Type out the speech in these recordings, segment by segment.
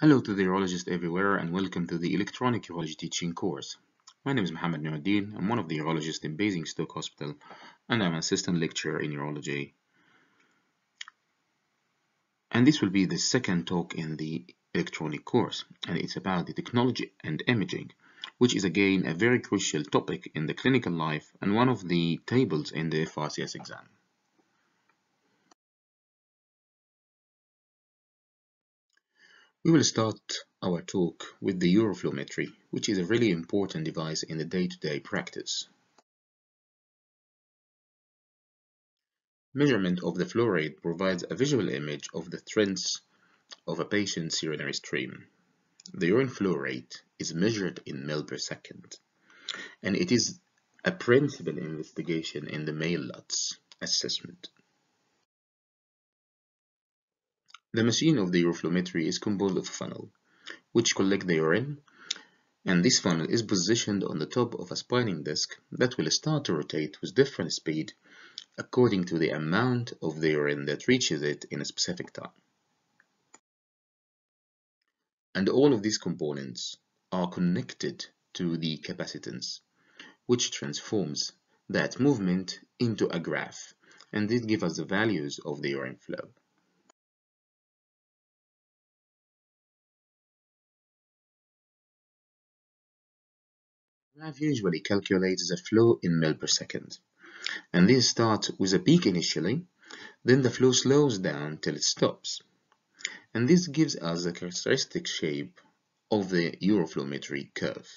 Hello to the urologists everywhere and welcome to the electronic urology teaching course. My name is Mohamed Nuradin. I'm one of the urologists in Basingstoke Hospital and I'm an assistant lecturer in urology. And this will be the second talk in the electronic course, and it's about the technology and imaging, which is again a very crucial topic in the clinical life and one of the tables in the FRCS exam. We will start our talk with the uroflowmetry, which is a really important device in the day-to-day practice. Measurement of the flow rate provides a visual image of the strength of a patient's urinary stream. The urine flow rate is measured in mL per second, and it is a principal investigation in the male LUTS assessment. The machine of the uroflowmetry is composed of a funnel, which collects the urine, and this funnel is positioned on the top of a spinning disc that will start to rotate with different speed according to the amount of the urine that reaches it in a specific time. And all of these components are connected to the capacitance, which transforms that movement into a graph, and this gives us the values of the urine flow. The graph usually calculates the flow in mL per second, and this starts with a peak initially, then the flow slows down till it stops, and this gives us the characteristic shape of the uroflowmetry curve.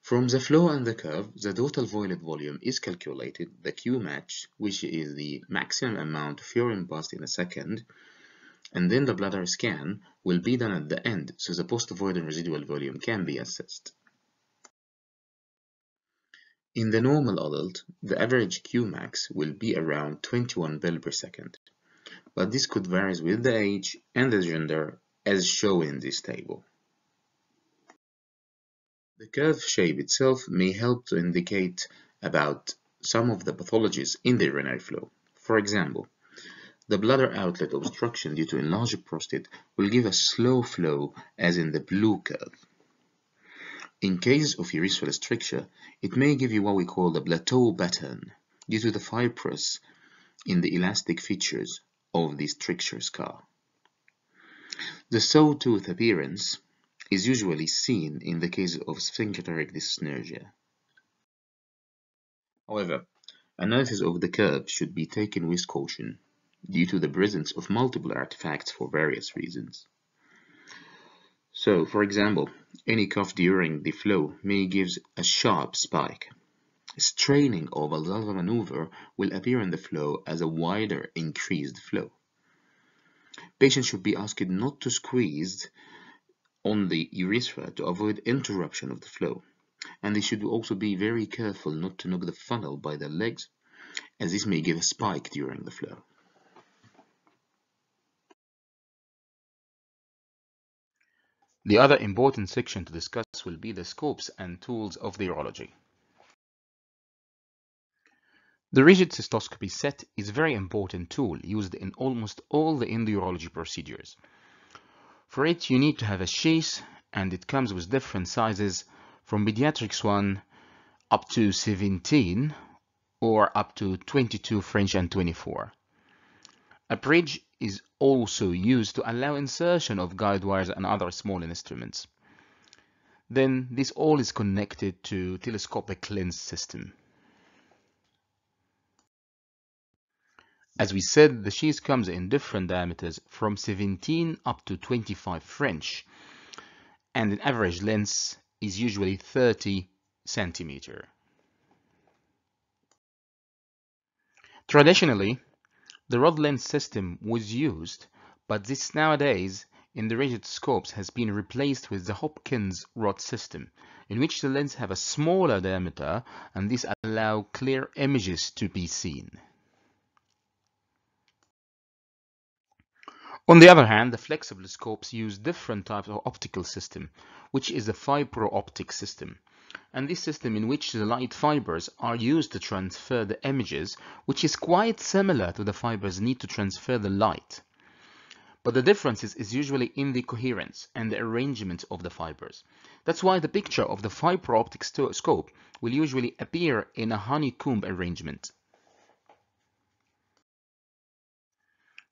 From the flow and the curve, the total voided volume is calculated, the Qmax, which is the maximum amount of urine passed in a second, and then the bladder scan will be done at the end, so the post-voided residual volume can be assessed. In the normal adult, the average Qmax will be around 21 mL per second, but this could vary with the age and the gender as shown in this table. The curve shape itself may help to indicate about some of the pathologies in the urinary flow. For example, the bladder outlet obstruction due to enlarged prostate will give a slow flow as in the blue curve. In case of urethral stricture, it may give you what we call the plateau pattern due to the fibrous in the elastic features of the stricture scar. The sawtooth appearance is usually seen in the case of sphincteric dyssynergia. However, analysis of the curve should be taken with caution due to the presence of multiple artifacts for various reasons. So, for example, any cough during the flow may give a sharp spike. Straining of a valvular maneuver will appear in the flow as a wider, increased flow. Patients should be asked not to squeeze on the urethra to avoid interruption of the flow. And they should also be very careful not to knock the funnel by the legs, as this may give a spike during the flow. The other important section to discuss will be the scopes and tools of the urology. The rigid cystoscopy set is a very important tool used in almost all the endourology procedures. For it, you need to have a chase, and it comes with different sizes from pediatrics 1 up to 17 or up to 22 French and 24. A bridge is also used to allow insertion of guide wires and other small instruments. Then this all is connected to telescopic lens system. As we said, the sheath comes in different diameters from 17 up to 25 French, and an average length is usually 30 cm. Traditionally, the rod lens system was used, but this nowadays in the rigid scopes has been replaced with the Hopkins rod system, in which the lens have a smaller diameter, and this allows clear images to be seen. On the other hand, the flexible scopes use different types of optical system, which is the fibro-optic system. And this system in which the light fibers are used to transfer the images, which is quite similar to the fibers need to transfer the light. But the difference is usually in the coherence and the arrangement of the fibers. That's why the picture of the fiber optic scope will usually appear in a honeycomb arrangement.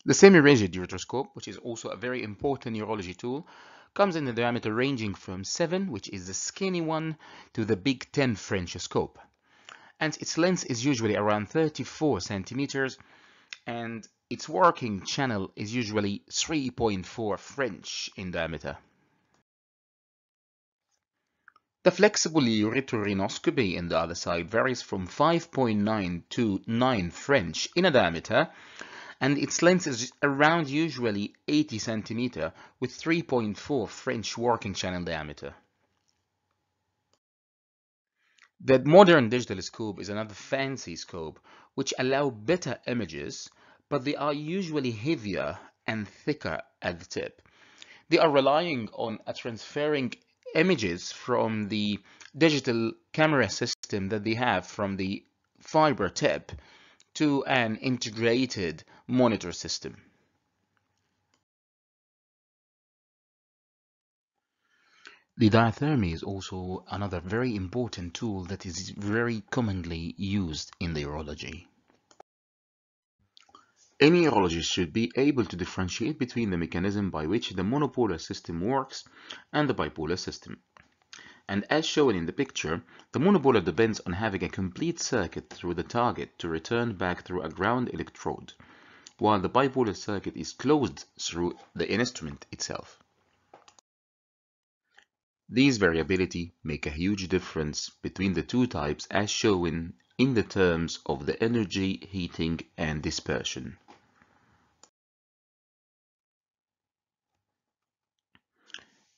The semi-rigid ureteroscope, which is also a very important urology tool, comes in a diameter ranging from 7, which is the skinny one, to the big 10 French scope. And its length is usually around 34 centimeters, and its working channel is usually 3.4 French in diameter. The flexible ureteroscopy on the other side varies from 5.9 to 9 French in a diameter, and its length is around usually 80 cm with 3.4 French working channel diameter. The modern digital scope is another fancy scope which allow better images, but they are usually heavier and thicker at the tip. They are relying on transferring images from the digital camera system that they have from the fiber tip to an integrated monitor system. The diathermy is also another very important tool that is very commonly used in the urology. Any urologist should be able to differentiate between the mechanism by which the monopolar system works and the bipolar system. And as shown in the picture, the monopolar depends on having a complete circuit through the target to return back through a ground electrode, while the bipolar circuit is closed through the instrument itself. These variability make a huge difference between the two types as shown in the terms of the energy, heating, and dispersion.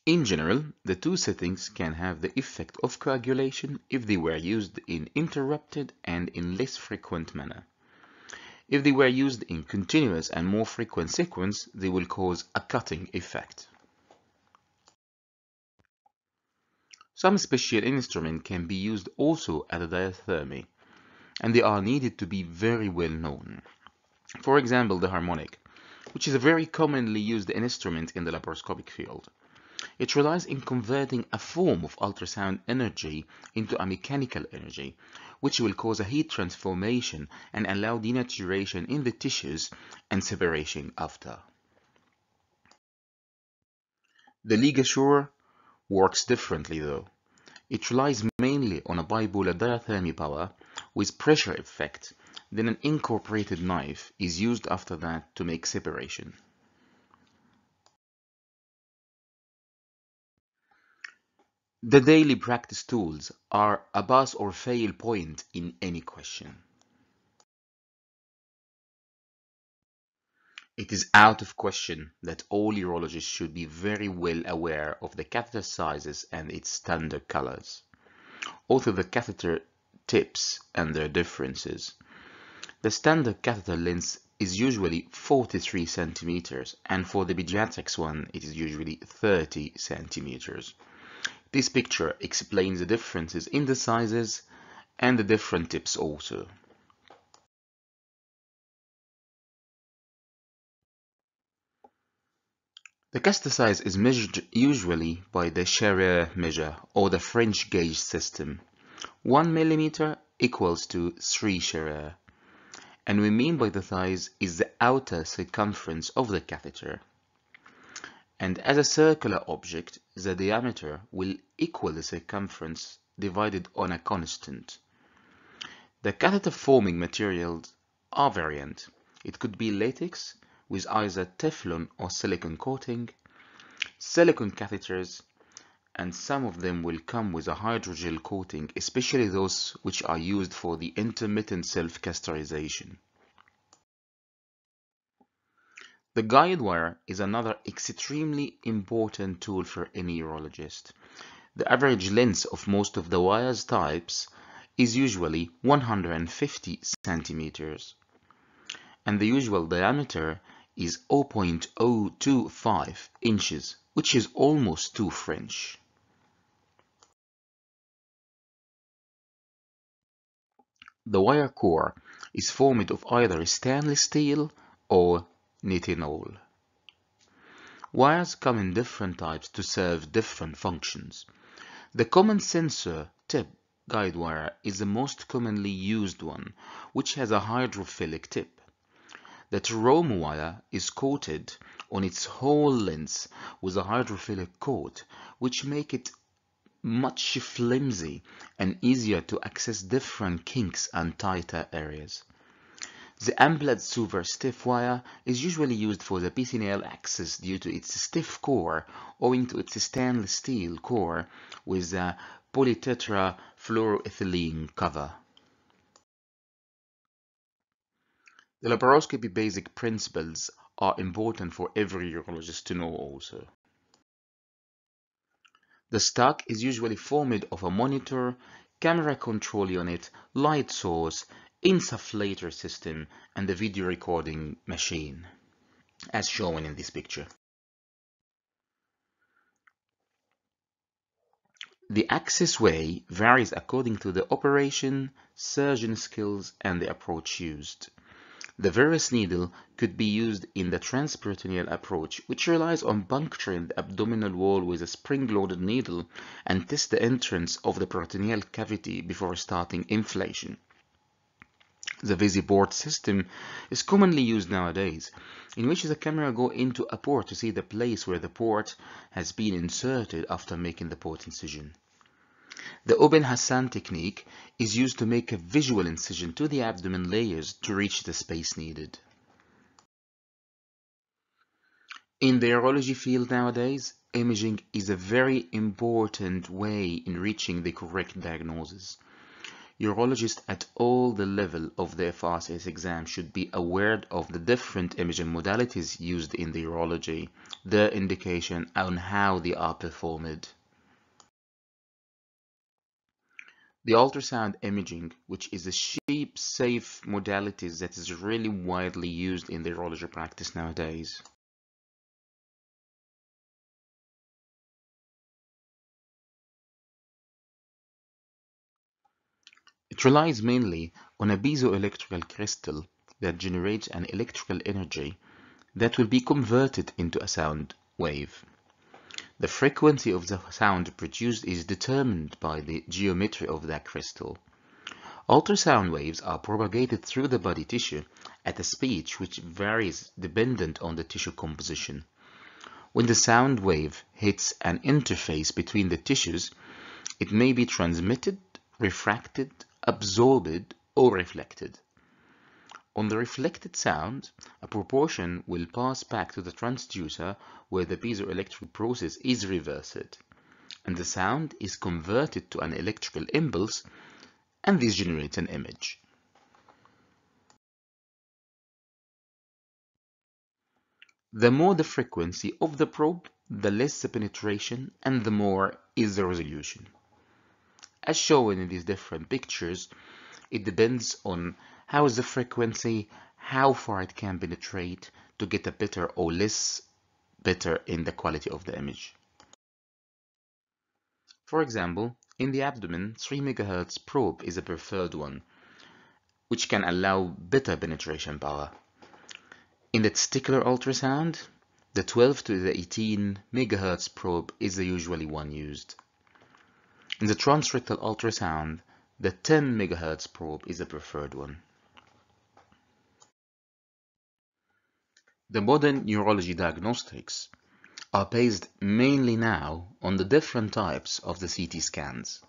In general, the two settings can have the effect of coagulation if they were used in interrupted and in less frequent manner. If they were used in continuous and more frequent sequence, they will cause a cutting effect. Some special instruments can be used also at the diathermy, and they are needed to be very well known. For example, the harmonic, which is a very commonly used instrument in the laparoscopic field. It relies in converting a form of ultrasound energy into a mechanical energy, which will cause a heat transformation and allow denaturation in the tissues and separation after. The LigaSure works differently though. It relies mainly on a bipolar diathermy power with pressure effect, then an incorporated knife is used after that to make separation. The daily practice tools are a pass or fail point in any question. It is out of question that all urologists should be very well aware of the catheter sizes and its standard colors, also the catheter tips and their differences. The standard catheter length is usually 43 centimeters, and for the pediatrics one it is usually 30 centimeters. This picture explains the differences in the sizes and the different tips also. The catheter size is measured usually by the Charrière measure or the French gauge system. 1 mm equals to 3 Charrière. And we mean by the size is the outer circumference of the catheter. And as a circular object, the diameter will equal the circumference divided on a constant. The catheter-forming materials are variant. It could be latex with either Teflon or silicon coating, silicon catheters, and some of them will come with a hydrogel coating, especially those which are used for the intermittent self-catheterization. The guide wire is another extremely important tool for any urologist. The average length of most of the wires types is usually 150 centimeters, and the usual diameter is 0.025 inches, which is almost 2 French. The wire core is formed of either stainless steel or Nitinol. Wires come in different types to serve different functions. The common sensor tip guide wire is the most commonly used one, which has a hydrophilic tip. The Terumo wire is coated on its whole length with a hydrophilic coat, which make it much flimsy and easier to access different kinks and tighter areas. The Amplatz super-stiff wire is usually used for the PCNL axis due to its stiff core, owing to its stainless steel core with a polytetrafluoroethylene cover. The laparoscopy basic principles are important for every urologist to know also. The stack is usually formed of a monitor, camera control unit, light source, insufflator system, and the video recording machine, as shown in this picture. The access way varies according to the operation, surgeon skills, and the approach used. The Veress needle could be used in the transperitoneal approach, which relies on puncturing the abdominal wall with a spring-loaded needle and test the entrance of the peritoneal cavity before starting inflation. The VisiPort system is commonly used nowadays, in which the camera goes into a port to see the place where the port has been inserted after making the port incision. The Oben Hassan technique is used to make a visual incision to the abdomen layers to reach the space needed. In the urology field nowadays, imaging is a very important way in reaching the correct diagnosis. Urologists at all the level of the FRCS exam should be aware of the different imaging modalities used in the urology, their indication, and how they are performed. The ultrasound imaging, which is a cheap, safe modality that is really widely used in the urology practice nowadays. It relies mainly on a piezoelectrical crystal that generates an electrical energy that will be converted into a sound wave. The frequency of the sound produced is determined by the geometry of that crystal. Ultrasound waves are propagated through the body tissue at a speed which varies dependent on the tissue composition. When the sound wave hits an interface between the tissues, it may be transmitted, refracted, absorbed, or reflected. On the reflected sound, a proportion will pass back to the transducer where the piezoelectric process is reversed, and the sound is converted to an electrical impulse, and this generates an image. The more the frequency of the probe, the less the penetration, and the more is the resolution. As shown in these different pictures, it depends on how is the frequency, how far it can penetrate to get a better or less better in the quality of the image. For example, in the abdomen, 3 MHz probe is a preferred one, which can allow better penetration power. In the testicular ultrasound, the 12 to the 18 MHz probe is the usually one used. In the transrectal ultrasound, the 10 MHz probe is the preferred one. The modern urology diagnostics are based mainly now on the different types of the CT scans.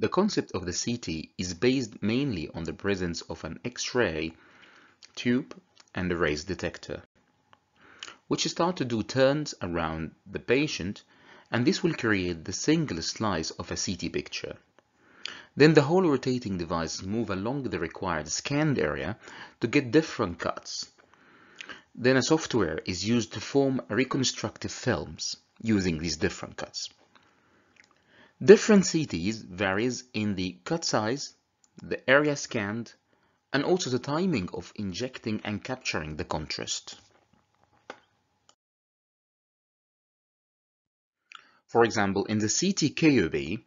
The concept of the CT is based mainly on the presence of an X-ray tube and a race detector, which start to do turns around the patient, and this will create the single slice of a CT picture. Then the whole rotating device moves along the required scanned area to get different cuts. Then a software is used to form reconstructive films using these different cuts. Different CTs varies in the cut size, the area scanned, and also the timing of injecting and capturing the contrast. For example, in the CT KUB,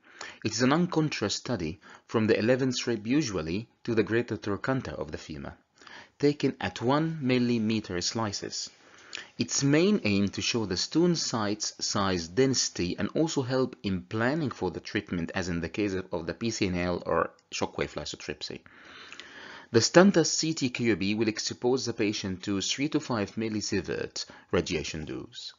it is an uncontrasted study from the 11th rib usually to the greater trochanter of the femur, taken at 1 mm slices. Its main aim to show the stone sites, size, density, and also help in planning for the treatment, as in the case of the PCNL or shockwave lithotripsy. The standard CT KUB will expose the patient to 3 to 5 millisievert radiation dose.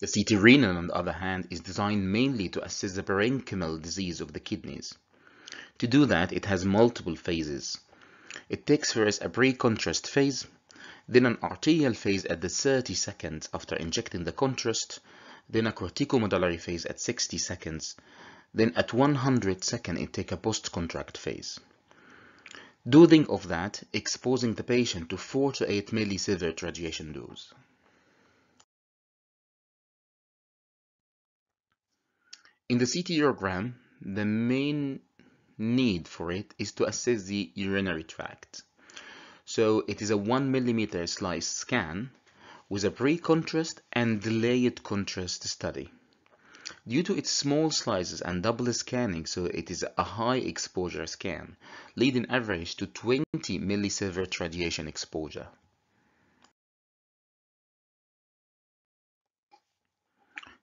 The CT renal, on the other hand, is designed mainly to assess the parenchymal disease of the kidneys. To do that, it has multiple phases. It takes first a pre-contrast phase, then an arterial phase at the 30 seconds after injecting the contrast, then a corticomodulary phase at 60 seconds, then at 100 seconds it takes a post-contract phase. Doing of that, exposing the patient to 4 to 8 millisievert radiation dose. In the CT urogram, the main need for it is to assess the urinary tract. So it is a 1 mm slice scan with a pre-contrast and delayed contrast study. Due to its small slices and double scanning, so it is a high exposure scan, leading average to 20 millisievert radiation exposure.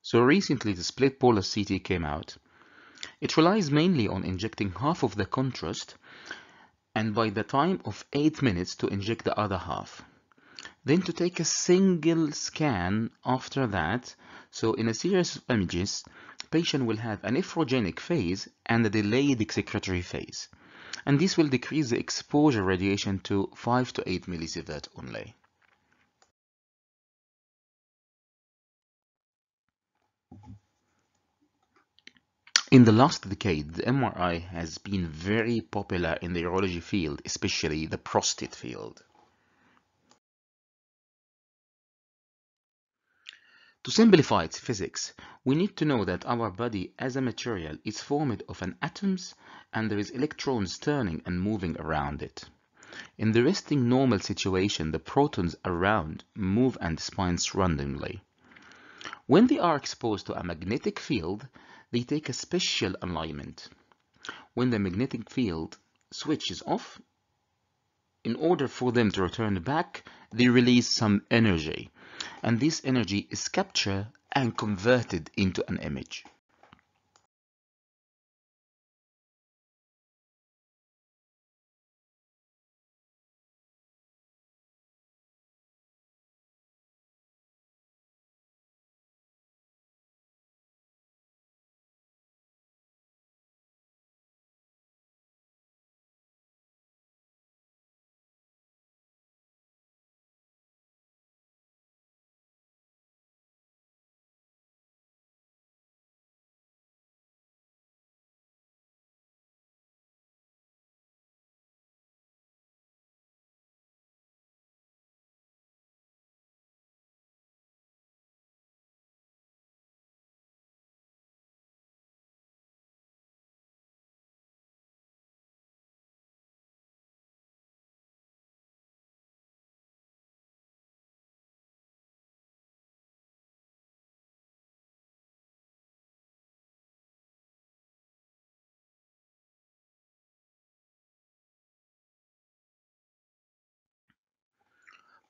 So recently the split polar CT came out. It relies mainly on injecting half of the contrast and by the time of 8 minutes to inject the other half. Then to take a single scan after that, so in a series of images, patient will have an nephrogenic phase and a delayed excretory phase. And this will decrease the exposure radiation to 5 to 8 millisievert only. In the last decade, the MRI has been very popular in the urology field, especially the prostate field. To simplify its physics, we need to know that our body as a material is formed of atoms and there is electrons turning and moving around it. In the resting normal situation, the protons around move and spins randomly. When they are exposed to a magnetic field, they take a special alignment. When the magnetic field switches off, in order for them to return back, they release some energy, and this energy is captured and converted into an image.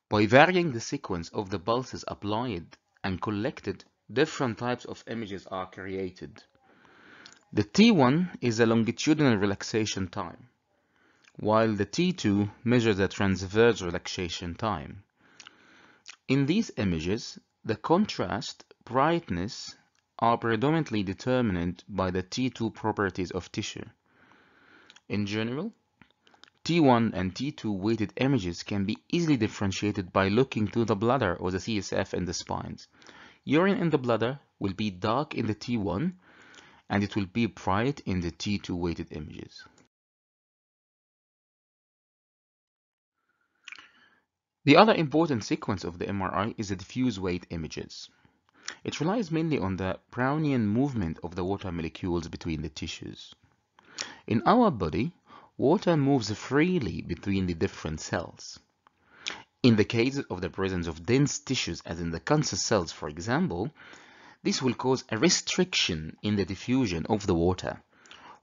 By varying the sequence of the pulses applied and collected, different types of images are created. The T1 is the longitudinal relaxation time, while the T2 measures the transverse relaxation time. In these images, the contrast, brightness are predominantly determined by the T2 properties of tissue. In general, T1 and T2 weighted images can be easily differentiated by looking to the bladder or the CSF in the spines. Urine in the bladder will be dark in the T1 and it will be bright in the T2 weighted images. The other important sequence of the MRI is the diffuse weight images. It relies mainly on the Brownian movement of the water molecules between the tissues. In our body, water moves freely between the different cells. In the case of the presence of dense tissues, as in the cancer cells, for example, this will cause a restriction in the diffusion of the water,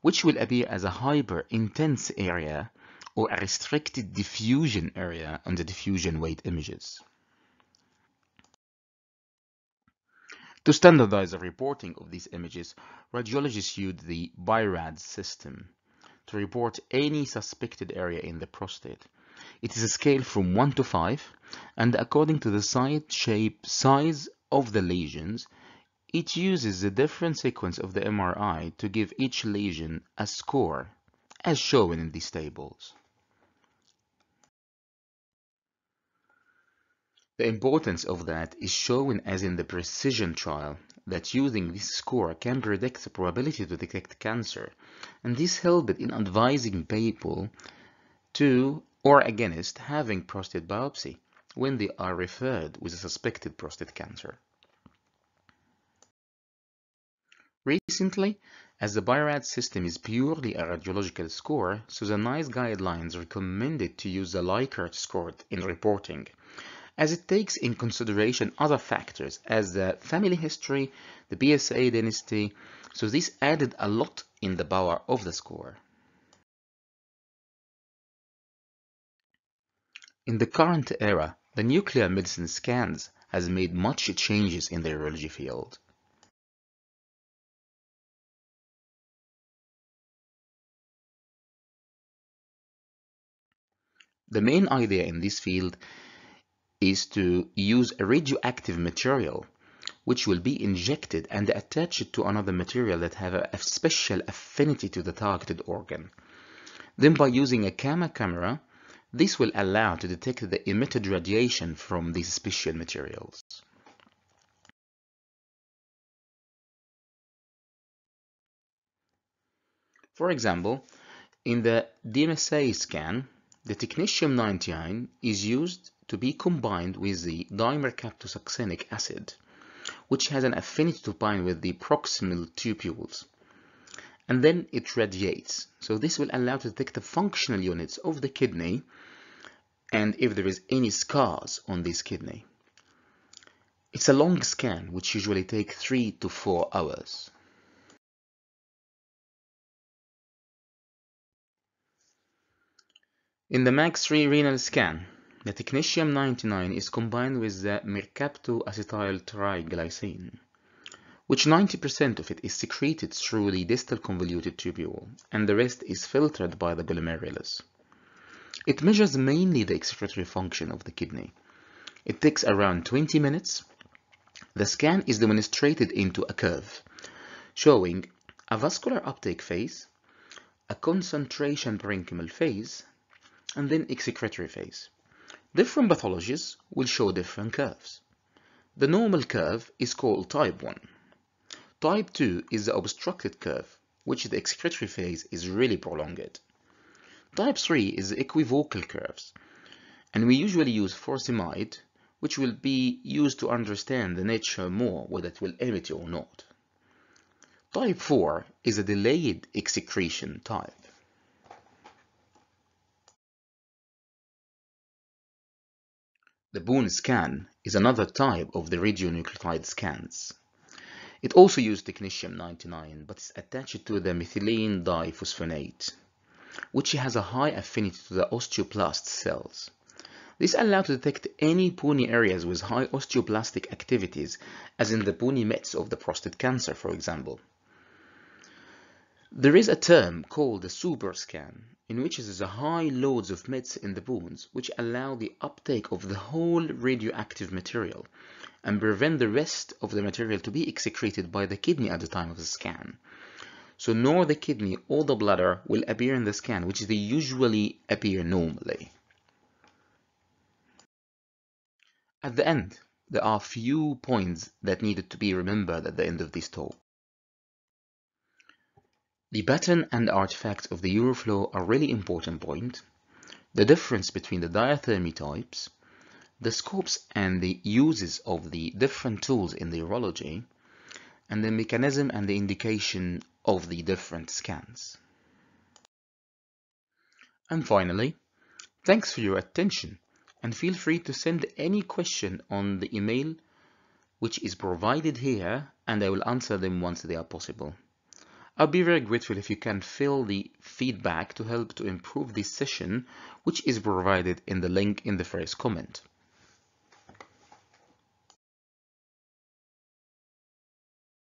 which will appear as a hyper-intense area or a restricted diffusion area on the diffusion weight images. To standardize the reporting of these images, radiologists used the BI-RADS system to report any suspected area in the prostate. It is a scale from 1 to 5, and according to the site, shape, size of the lesions, it uses a different sequence of the MRI to give each lesion a score, as shown in these tables. The importance of that is shown as in the precision trial, that using this score can predict the probability to detect cancer, and this helped in advising people to or against having prostate biopsy when they are referred with a suspected prostate cancer. Recently, as the BI-RADS system is purely a radiological score, so the NICE guidelines recommended to use the Likert score in reporting, as it takes in consideration other factors as the family history, the PSA density, so this added a lot in the power of the score. In the current era, the nuclear medicine scans has made much changes in the urology field. The main idea in this field is to use a radioactive material which will be injected and attached to another material that have a special affinity to the targeted organ. Then by using a CAMA camera, this will allow to detect the emitted radiation from these special materials. For example, in the DMSA scan, the technetium-99 is used to be combined with the dimercapto succinic acid, which has an affinity to bind with the proximal tubules, and then it radiates. So this will allow to detect the functional units of the kidney and if there is any scars on this kidney. It's a long scan, which usually takes 3 to 4 hours. In the MAG-3 renal scan, the technetium-99 is combined with the mercaptoacetyltriglycine, which 90% of it is secreted through the distal convoluted tubule, and the rest is filtered by the glomerulus. It measures mainly the excretory function of the kidney. It takes around 20 minutes. The scan is demonstrated into a curve, showing a vascular uptake phase, a concentration parenchymal phase, and then excretory phase. Different pathologies will show different curves. The normal curve is called type 1. Type 2 is the obstructed curve, which the excretory phase is really prolonged. Type 3 is the equivocal curves, and we usually use forcimide, which will be used to understand the nature more, whether it will emit or not. Type 4 is a delayed excretion type. The Boone scan is another type of the radionuclide scans. It also uses technetium-99, but is attached to the methylene diphosphonate, which has a high affinity to the osteoblast cells. This allows to detect any bony areas with high osteoblastic activities, as in the bony mets of the prostate cancer, for example. There is a term called the super scan, in which there is a high loads of mets in the bones, which allow the uptake of the whole radioactive material and prevent the rest of the material to be excreted by the kidney at the time of the scan. So nor the kidney or the bladder will appear in the scan, which they usually appear normally. At the end, there are few points that needed to be remembered at the end of this talk. The pattern and artifacts of the uroflow are really important point. The difference between the diathermy types, the scopes and the uses of the different tools in the urology, and the mechanism and the indication of the different scans. And finally, thanks for your attention, and feel free to send any question on the email which is provided here, and I will answer them once they are possible. I'll be very grateful if you can fill the feedback to help to improve this session, which is provided in the link in the first comment.